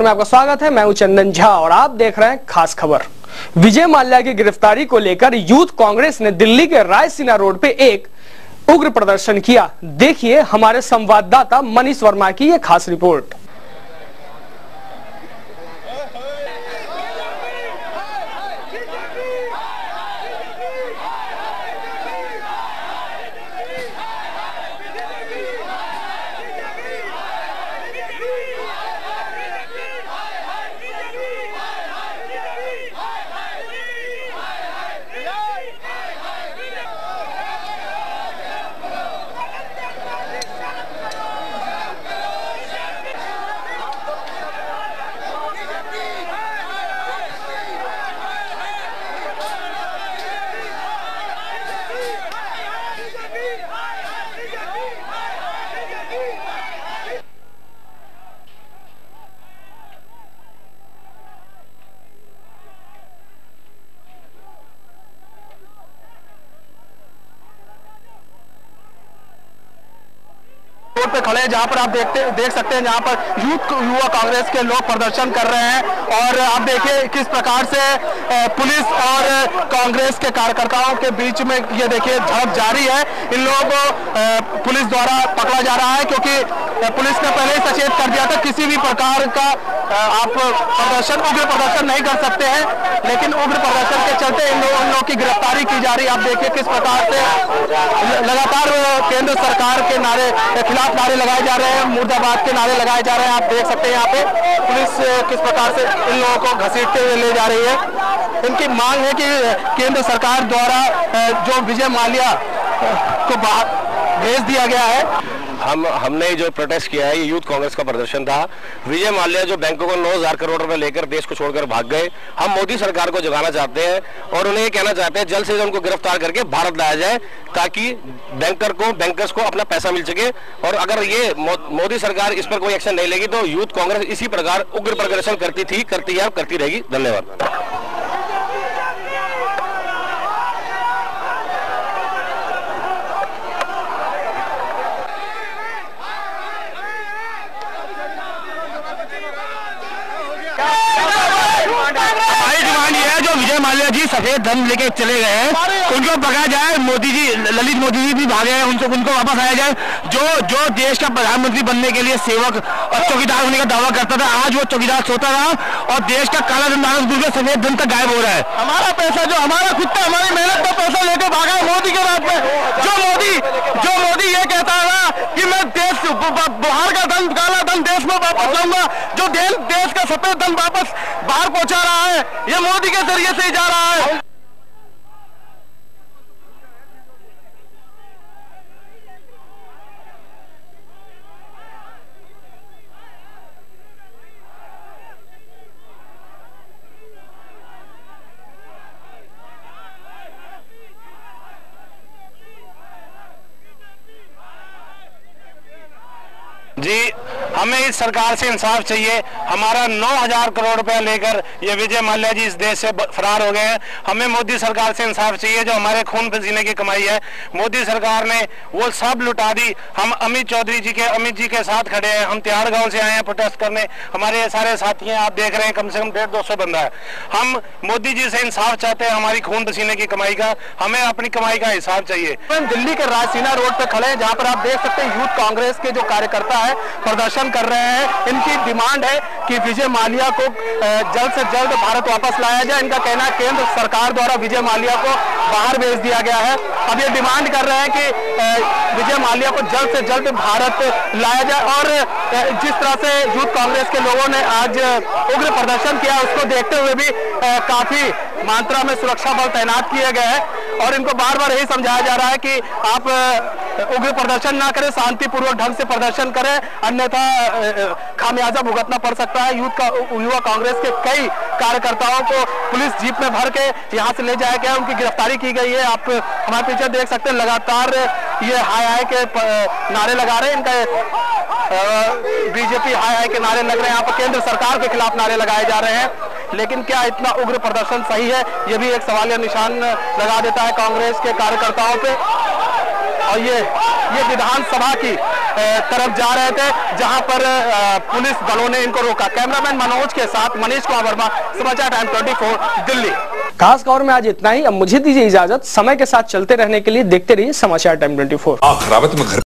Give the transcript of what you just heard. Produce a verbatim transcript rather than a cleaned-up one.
में आपका स्वागत है। मैं हूं चंदन झा और आप देख रहे हैं खास खबर। विजय माल्या की गिरफ्तारी को लेकर यूथ कांग्रेस ने दिल्ली के रायसीना रोड पे एक उग्र प्रदर्शन किया। देखिए हमारे संवाददाता मनीष वर्मा की ये खास रिपोर्ट। पे खड़े हैं जहां पर आप देखते देख सकते हैं जहां पर यूथ युवा कांग्रेस के लोग प्रदर्शन कर रहे हैं और आप देखिए किस प्रकार से पुलिस और कांग्रेस के कार्यकर्ताओं के बीच में ये देखिए झड़प जारी है। इन लोगों को पुलिस द्वारा पकड़ा जा रहा है क्योंकि पुलिस ने पहले ही सचेत कर दिया था किसी भी प्रकार का आप प्रदर्शन उग्र प्रदर्शन नहीं कर सकते हैं, लेकिन उग्र प्रदर्शन के चलते इन लोगों इन लोग की गिरफ्तारी की जा रही है। आप देखिए किस प्रकार से लगातार केंद्र सरकार के नारे खिलाफ नारे लगाए जा रहे हैं, मुर्दाबाद के नारे लगाए जा रहे हैं। आप देख सकते हैं यहाँ पे पुलिस किस प्रकार से इन लोगों को घसीटते हुए ले जा रही है। इनकी मांग है कि केंद्र सरकार द्वारा जो विजय माल्या को बाहर भेज दिया गया है। हम हमने जो प्रोटेस्ट किया है ये यूथ कांग्रेस का प्रदर्शन था। विजय माल्या जो बैंकों को नौ हजार करोड़ रुपए लेकर देश को छोड़कर भाग गए, हम मोदी सरकार को जगाना चाहते हैं और उन्हें ये कहना चाहते हैं जल्द से जल्द उनको गिरफ्तार करके भारत लाया जाए ताकि बैंकर को बैंकर्स को अपना पैसा मिल सके। और अगर ये मो, मोदी सरकार इस पर कोई एक्शन नहीं लेगी तो यूथ कांग्रेस इसी प्रकार उग्र प्रदर्शन करती थी, करती है और करती रहेगी। धन्यवाद। विजय माल्या जी सफेद धन लेके चले गए हैं, उनको पकड़ा जाए। मोदी जी ललित मोदी जी भी भागे हैं, उनको उनको वापस आया जाए। जो जो देश का प्रधानमंत्री बनने के लिए सेवक और चौकीदार होने का दावा करता था, आज वो चौकीदार सोता रहा और देश का काला धन नारस डूब के सफेद धन तक गायब हो रहा है। हमारा पैसा जो हमारा खुद का हमारी मेहनत का पैसा लेकर भागा है मोदी के बाद में। जो मोदी जो मोदी ये कहता था कि मैं देश बाहर का धन काला धन देश में वापस लाऊंगा, जो देश का सफेद धन वापस बाहर पहुंचा रहा है ये मोदी के जरिए से ही जा रहा है। जी हमें इस सरकार से इंसाफ चाहिए। हमारा नौ हजार करोड़ रुपया लेकर ये विजय माल्या जी इस देश से फरार हो गए हैं। हमें मोदी सरकार से इंसाफ चाहिए जो हमारे खून पसीने की कमाई है। मोदी सरकार ने वो सब लुटा दी। हम अमित चौधरी जी के अमित जी के साथ खड़े हैं। हम तिहाड़ गांव से आए हैं प्रोटेस्ट करने। हमारे सारे साथी हैं, आप देख रहे हैं कम से कम डेढ़ दो सौ बंदा है। हम मोदी जी से इंसाफ चाहते हैं हमारी खून पसीने की कमाई का। हमें अपनी कमाई का हिसाब चाहिए। हम दिल्ली के रायसीना रोड पर खड़े हैं जहाँ पर आप देख सकते हैं यूथ कांग्रेस के जो कार्यकर्ता है प्रदर्शन कर रहे हैं। इनकी डिमांड है कि विजय माल्या को जल्द से जल्द भारत वापस लाया जाए। इनका कहना है केंद्र सरकार द्वारा विजय माल्या को बाहर भेज दिया गया है। अब ये डिमांड कर रहे हैं कि विजय माल्या को जल्द से जल्द भारत लाया जाए। और जिस तरह से यूथ कांग्रेस के लोगों ने आज उग्र प्रदर्शन किया उसको देखते हुए भी काफी मात्रा में सुरक्षा बल तैनात किए गए हैं और इनको बार बार यही समझाया जा रहा है कि आप उग्र प्रदर्शन ना करें, शांतिपूर्वक ढंग से प्रदर्शन करें अन्यथा खामियाजा भुगतना पड़ सकता है। यूथ का युवा कांग्रेस के कई कार्यकर्ताओं को पुलिस जीप में भर के यहाँ से ले जाया गया, उनकी गिरफ्तारी की गई है। आप हमारे पीछे देख सकते हैं लगातार ये हाय हाय के नारे लगा रहे हैं। इनका बीजेपी हाय हाय के नारे लग रहे हैं। यहाँ पर केंद्र सरकार के खिलाफ नारे लगाए जा रहे हैं, लेकिन क्या इतना उग्र प्रदर्शन सही है ये भी एक सवालिया निशान लगा देता है कांग्रेस के कार्यकर्ताओं पे। और ये ये विधानसभा की तरफ जा रहे थे, जहां पर पुलिस बलों ने इनको रोका। कैमरामैन मनोज के साथ मनीष कुमार वर्मा, समाचार टाइम चौबीस दिल्ली। खास खबर में आज इतना ही। अब मुझे दीजिए इजाजत। समय के साथ चलते रहने के लिए देखते रहिए समाचार टाइम चौबीस।